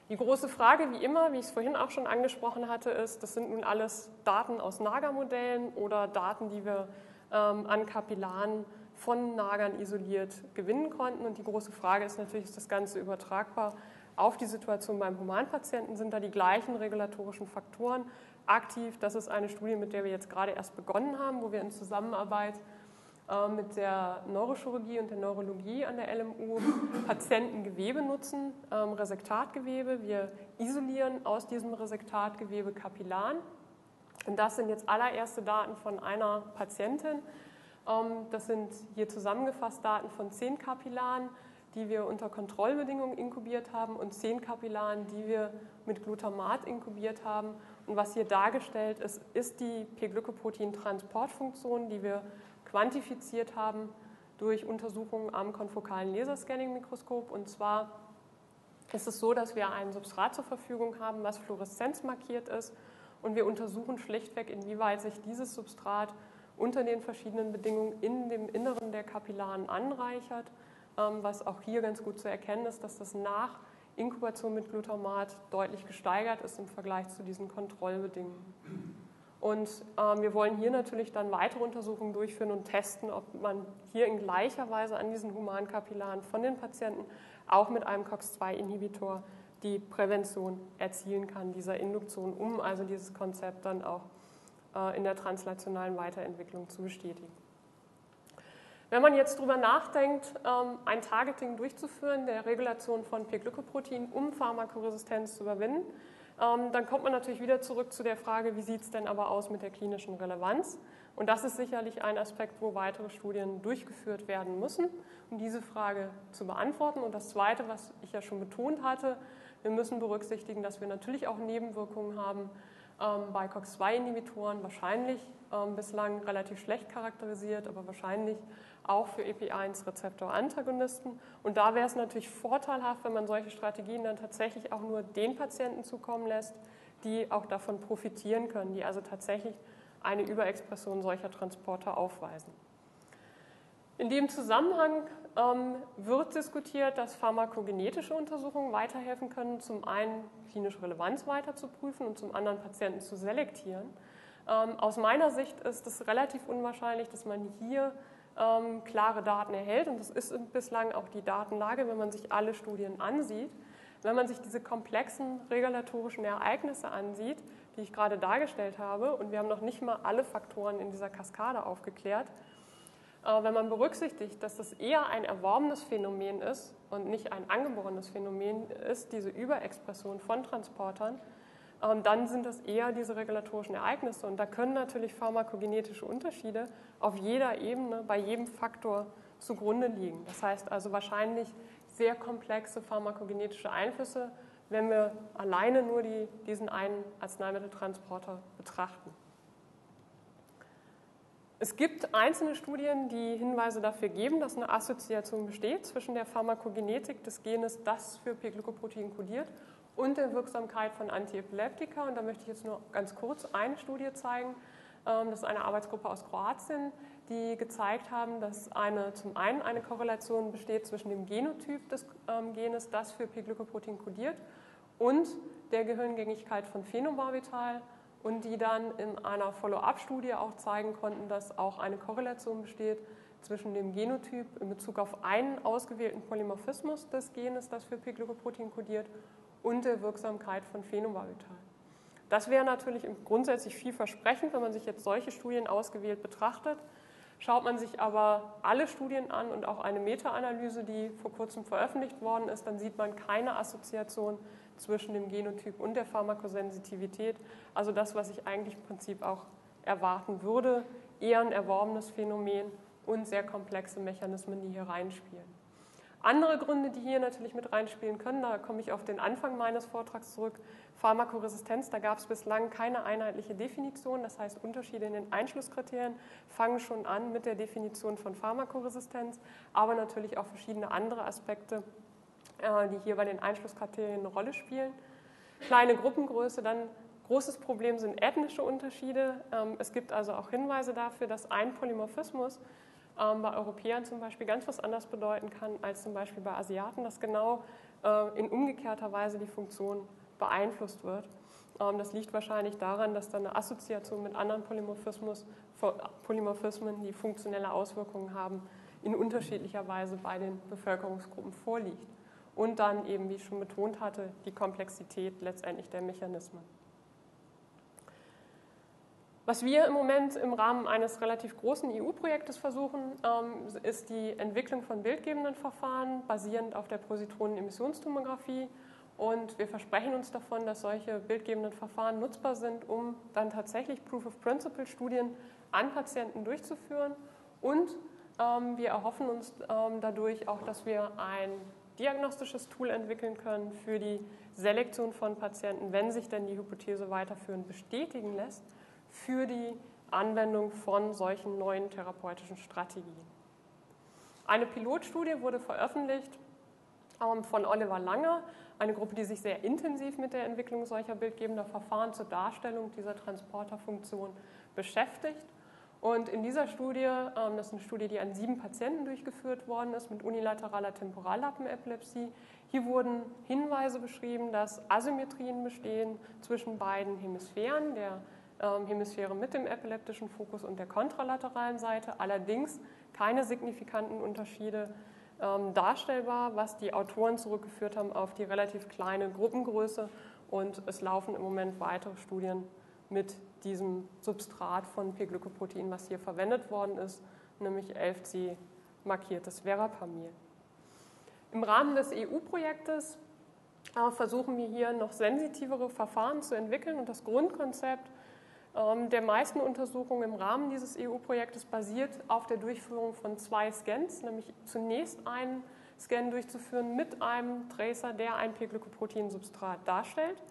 Die große Frage, wie immer, wie ich es vorhin auch schon angesprochen hatte, ist, das sind nun alles Daten aus Nager-Modellen oder Daten, die wir an Kapillaren von Nagern isoliert gewinnen konnten. Und die große Frage ist natürlich, ist das Ganze übertragbar auf die Situation beim Humanpatienten? Sind da die gleichen regulatorischen Faktoren aktiv? Das ist eine Studie, mit der wir jetzt gerade erst begonnen haben, wo wir in Zusammenarbeit mit der Neurochirurgie und der Neurologie an der LMU Patientengewebe nutzen, Resektatgewebe. Wir isolieren aus diesem Resektatgewebe Kapillaren. Und das sind jetzt allererste Daten von einer Patientin. Das sind hier zusammengefasst Daten von 10 Kapillaren, die wir unter Kontrollbedingungen inkubiert haben und 10 Kapillaren, die wir mit Glutamat inkubiert haben. Und was hier dargestellt ist, ist die P-Glykoprotein-Transportfunktion, die wir quantifiziert haben durch Untersuchungen am konfokalen Laserscanning-Mikroskop. Und zwar ist es so, dass wir ein Substrat zur Verfügung haben, was fluoreszenzmarkiert ist, und wir untersuchen schlichtweg, inwieweit sich dieses Substrat unter den verschiedenen Bedingungen in dem Inneren der Kapillaren anreichert, was auch hier ganz gut zu erkennen ist, dass das nach Inkubation mit Glutamat deutlich gesteigert ist im Vergleich zu diesen Kontrollbedingungen. Und wir wollen hier natürlich dann weitere Untersuchungen durchführen und testen, ob man hier in gleicher Weise an diesen humanen Kapillaren von den Patienten auch mit einem COX-2-Inhibitor die Prävention erzielen kann, dieser Induktion, um also dieses Konzept dann auch in der translationalen Weiterentwicklung zu bestätigen. Wenn man jetzt darüber nachdenkt, ein Targeting durchzuführen, der Regulation von P-Glykoprotein, um Pharmakoresistenz zu überwinden, dann kommt man natürlich wieder zurück zu der Frage, wie sieht es denn aber aus mit der klinischen Relevanz? Und das ist sicherlich ein Aspekt, wo weitere Studien durchgeführt werden müssen, um diese Frage zu beantworten. Und das Zweite, was ich ja schon betont hatte, wir müssen berücksichtigen, dass wir natürlich auch Nebenwirkungen haben bei COX-2-Inhibitoren, wahrscheinlich bislang relativ schlecht charakterisiert, aber wahrscheinlich auch für EP1-Rezeptor-Antagonisten. Und da wäre es natürlich vorteilhaft, wenn man solche Strategien dann tatsächlich auch nur den Patienten zukommen lässt, die auch davon profitieren können, die also tatsächlich eine Überexpression solcher Transporter aufweisen. In dem Zusammenhang wird diskutiert, dass pharmakogenetische Untersuchungen weiterhelfen können, zum einen klinische Relevanz weiter zu prüfen und zum anderen Patienten zu selektieren. Aus meiner Sicht ist es relativ unwahrscheinlich, dass man hier klare Daten erhält, und das ist bislang auch die Datenlage, wenn man sich alle Studien ansieht. Wenn man sich diese komplexen regulatorischen Ereignisse ansieht, die ich gerade dargestellt habe, und wir haben noch nicht mal alle Faktoren in dieser Kaskade aufgeklärt, wenn man berücksichtigt, dass das eher ein erworbenes Phänomen ist und nicht ein angeborenes Phänomen ist, diese Überexpression von Transportern, dann sind das eher diese regulatorischen Ereignisse. Und da können natürlich pharmakogenetische Unterschiede auf jeder Ebene, bei jedem Faktor zugrunde liegen. Das heißt also wahrscheinlich sehr komplexe pharmakogenetische Einflüsse, wenn wir alleine nur diesen einen Arzneimitteltransporter betrachten. Es gibt einzelne Studien, die Hinweise dafür geben, dass eine Assoziation besteht zwischen der Pharmakogenetik des Genes, das für P-Glykoprotein kodiert, und der Wirksamkeit von Antiepileptika. Und da möchte ich jetzt nur ganz kurz eine Studie zeigen. Das ist eine Arbeitsgruppe aus Kroatien, die gezeigt haben, dass zum einen eine Korrelation besteht zwischen dem Genotyp des Genes, das für P-Glykoprotein kodiert, und der Gehirngängigkeit von Phenobarbital, und die dann in einer Follow-up-Studie auch zeigen konnten, dass auch eine Korrelation besteht zwischen dem Genotyp in Bezug auf einen ausgewählten Polymorphismus des Genes, das für P-Glykoprotein kodiert, und der Wirksamkeit von Phenobarbital. Das wäre natürlich grundsätzlich vielversprechend, wenn man sich jetzt solche Studien ausgewählt betrachtet. Schaut man sich aber alle Studien an und auch eine Meta-Analyse, die vor kurzem veröffentlicht worden ist, dann sieht man keine Assoziation zwischen dem Genotyp und der Pharmakosensitivität. Also das, was ich eigentlich im Prinzip auch erwarten würde, eher ein erworbenes Phänomen und sehr komplexe Mechanismen, die hier reinspielen. Andere Gründe, die hier natürlich mit reinspielen können, da komme ich auf den Anfang meines Vortrags zurück, Pharmakoresistenz, da gab es bislang keine einheitliche Definition, das heißt Unterschiede in den Einschlusskriterien fangen schon an mit der Definition von Pharmakoresistenz, aber natürlich auch verschiedene andere Aspekte, die hier bei den Einschlusskriterien eine Rolle spielen. Kleine Gruppengröße, dann großes Problem sind ethnische Unterschiede, es gibt also auch Hinweise dafür, dass ein Polymorphismus bei Europäern zum Beispiel ganz was anders bedeuten kann als zum Beispiel bei Asiaten, dass genau in umgekehrter Weise die Funktion beeinflusst wird. Das liegt wahrscheinlich daran, dass dann eine Assoziation mit anderen Polymorphismen, die funktionelle Auswirkungen haben, in unterschiedlicher Weise bei den Bevölkerungsgruppen vorliegt. Und dann eben, wie ich schon betont hatte, die Komplexität letztendlich der Mechanismen. Was wir im Moment im Rahmen eines relativ großen EU-Projektes versuchen, ist die Entwicklung von bildgebenden Verfahren basierend auf der Positronenemissionstomographie. Und wir versprechen uns davon, dass solche bildgebenden Verfahren nutzbar sind, um dann tatsächlich Proof-of-Principle-Studien an Patienten durchzuführen. Und wir erhoffen uns dadurch auch, dass wir ein diagnostisches Tool entwickeln können für die Selektion von Patienten, wenn sich denn die Hypothese weiterführend bestätigen lässt, für die Anwendung von solchen neuen therapeutischen Strategien. Eine Pilotstudie wurde veröffentlicht von Oliver Lange, eine Gruppe, die sich sehr intensiv mit der Entwicklung solcher bildgebender Verfahren zur Darstellung dieser Transporterfunktion beschäftigt. Und in dieser Studie, das ist eine Studie, die an 7 Patienten durchgeführt worden ist, mit unilateraler Temporallappenepilepsie, hier wurden Hinweise beschrieben, dass Asymmetrien bestehen zwischen beiden Hemisphären, der Hemisphäre mit dem epileptischen Fokus und der kontralateralen Seite, allerdings keine signifikanten Unterschiede darstellbar, was die Autoren zurückgeführt haben auf die relativ kleine Gruppengröße, und es laufen im Moment weitere Studien mit diesem Substrat von P-Glykoprotein, was hier verwendet worden ist, nämlich 11C markiertes Verapamil. Im Rahmen des EU-Projektes versuchen wir hier noch sensitivere Verfahren zu entwickeln, und das Grundkonzept der meisten Untersuchungen im Rahmen dieses EU-Projektes basiert auf der Durchführung von 2 Scans, nämlich zunächst einen Scan durchzuführen mit einem Tracer, der ein P-Glykoprotein-Substrat darstellt,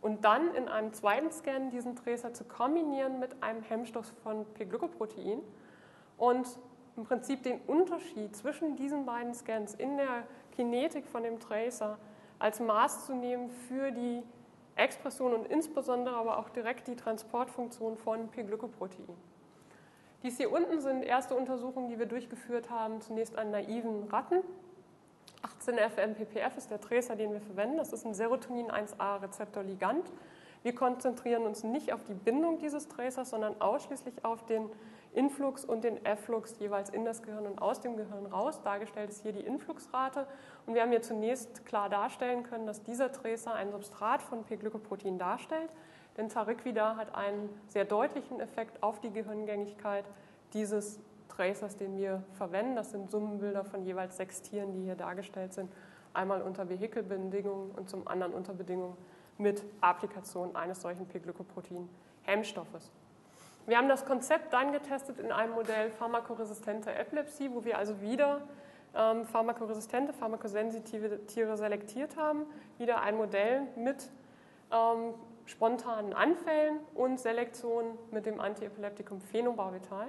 und dann in einem zweiten Scan diesen Tracer zu kombinieren mit einem Hemmstoff von P-Glykoprotein und im Prinzip den Unterschied zwischen diesen beiden Scans in der Kinetik von dem Tracer als Maß zu nehmen für die Expression und insbesondere aber auch direkt die Transportfunktion von P-Glykoprotein. Dies hier unten sind erste Untersuchungen, die wir durchgeführt haben, zunächst an naiven Ratten. 18-FMPPF ist der Tracer, den wir verwenden. Das ist ein Serotonin-1A-Rezeptor-Ligand. Wir konzentrieren uns nicht auf die Bindung dieses Tracers, sondern ausschließlich auf den Influx und den Efflux jeweils in das Gehirn und aus dem Gehirn raus. Dargestellt ist hier die Influxrate. Und wir haben hier zunächst klar darstellen können, dass dieser Tracer ein Substrat von P-Glykoprotein darstellt, denn Tariquidar hat einen sehr deutlichen Effekt auf die Gehirngängigkeit dieses Tracers, den wir verwenden. Das sind Summenbilder von jeweils 6 Tieren, die hier dargestellt sind, einmal unter Vehikelbedingungen und zum anderen unter Bedingungen mit Applikation eines solchen P-Glykoprotein-Hemmstoffes. Wir haben das Konzept dann getestet in einem Modell pharmakoresistente Epilepsie, wo wir also wieder pharmakoresistente, pharmakosensitive Tiere selektiert haben. Wieder ein Modell mit spontanen Anfällen und Selektion mit dem Antiepileptikum Phenobarbital.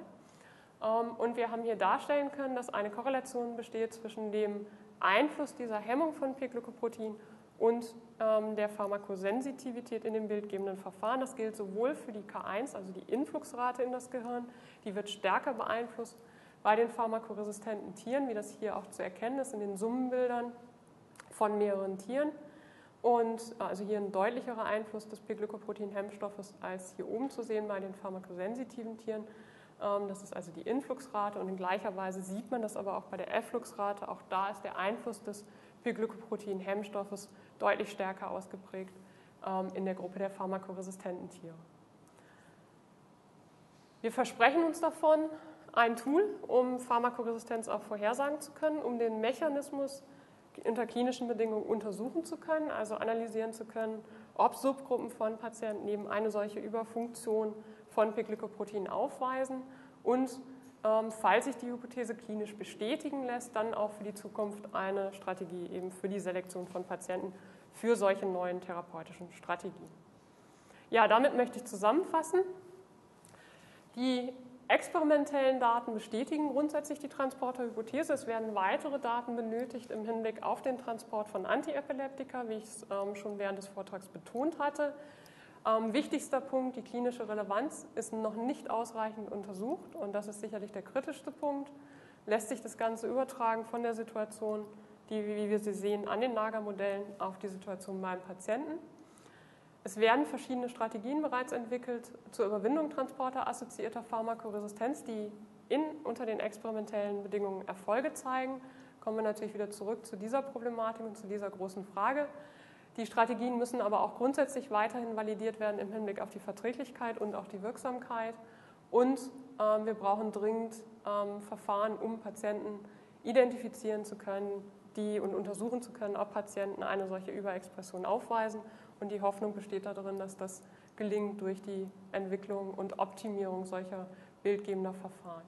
Und wir haben hier darstellen können, dass eine Korrelation besteht zwischen dem Einfluss dieser Hemmung von P-Glykoprotein und der Pharmakosensitivität in dem bildgebenden Verfahren. Das gilt sowohl für die K1, also die Influxrate in das Gehirn, die wird stärker beeinflusst bei den pharmakoresistenten Tieren, wie das hier auch zu erkennen ist in den Summenbildern von mehreren Tieren. Und also hier ein deutlicherer Einfluss des P-Glykoprotein-Hemmstoffes als hier oben zu sehen bei den pharmakosensitiven Tieren. Das ist also die Influxrate, und in gleicher Weise sieht man das aber auch bei der Effluxrate. Auch da ist der Einfluss des P-Glykoprotein-Hemmstoffes deutlich stärker ausgeprägt in der Gruppe der pharmakoresistenten Tiere. Wir versprechen uns davon ein Tool, um Pharmakoresistenz auch vorhersagen zu können, um den Mechanismus unter klinischen Bedingungen untersuchen zu können, also analysieren zu können, ob Subgruppen von Patienten eben eine solche Überfunktion von P-Glykoprotein aufweisen und falls sich die Hypothese klinisch bestätigen lässt, dann auch für die Zukunft eine Strategie eben für die Selektion von Patienten für solche neuen therapeutischen Strategien. Ja, damit möchte ich zusammenfassen. Die experimentellen Daten bestätigen grundsätzlich die Transporterhypothese. Es werden weitere Daten benötigt im Hinblick auf den Transport von Antiepileptika, wie ich es schon während des Vortrags betont hatte. Wichtigster Punkt, die klinische Relevanz ist noch nicht ausreichend untersucht, und das ist sicherlich der kritischste Punkt. Lässt sich das Ganze übertragen von der Situation, die, wie wir sie sehen, an den Lagermodellen auf die Situation beim Patienten. Es werden verschiedene Strategien bereits entwickelt zur Überwindung transporterassoziierter Pharmakoresistenz, die unter den experimentellen Bedingungen Erfolge zeigen. Kommen wir natürlich wieder zurück zu dieser Problematik und zu dieser großen Frage. Die Strategien müssen aber auch grundsätzlich weiterhin validiert werden im Hinblick auf die Verträglichkeit und auch die Wirksamkeit. Und wir brauchen dringend Verfahren, um Patienten identifizieren zu können, und untersuchen zu können, ob Patienten eine solche Überexpression aufweisen. Und die Hoffnung besteht darin, dass das gelingt durch die Entwicklung und Optimierung solcher bildgebender Verfahren.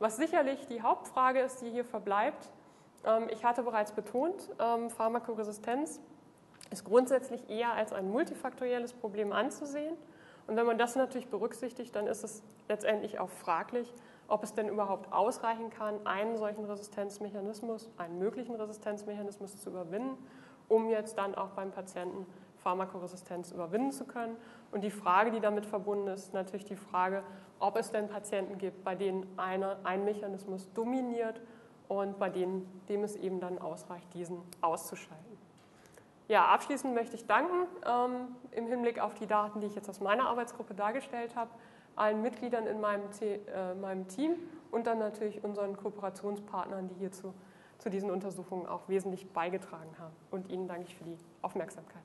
Was sicherlich die Hauptfrage ist, die hier verbleibt, ich hatte bereits betont, Pharmakoresistenz ist grundsätzlich eher als ein multifaktorielles Problem anzusehen. Und wenn man das natürlich berücksichtigt, dann ist es letztendlich auch fraglich, ob es denn überhaupt ausreichen kann, einen solchen Resistenzmechanismus, einen möglichen Resistenzmechanismus zu überwinden, um jetzt dann auch beim Patienten Pharmakoresistenz überwinden zu können. Und die Frage, die damit verbunden ist, ist natürlich die Frage, ob es denn Patienten gibt, bei denen ein Mechanismus dominiert und bei denen dem es eben dann ausreicht, diesen auszuschalten. Ja, abschließend möchte ich danken im Hinblick auf die Daten, die ich jetzt aus meiner Arbeitsgruppe dargestellt habe, allen Mitgliedern in meinem Team und dann natürlich unseren Kooperationspartnern, die hierzu zu diesen Untersuchungen auch wesentlich beigetragen haben. Und Ihnen danke ich für die Aufmerksamkeit.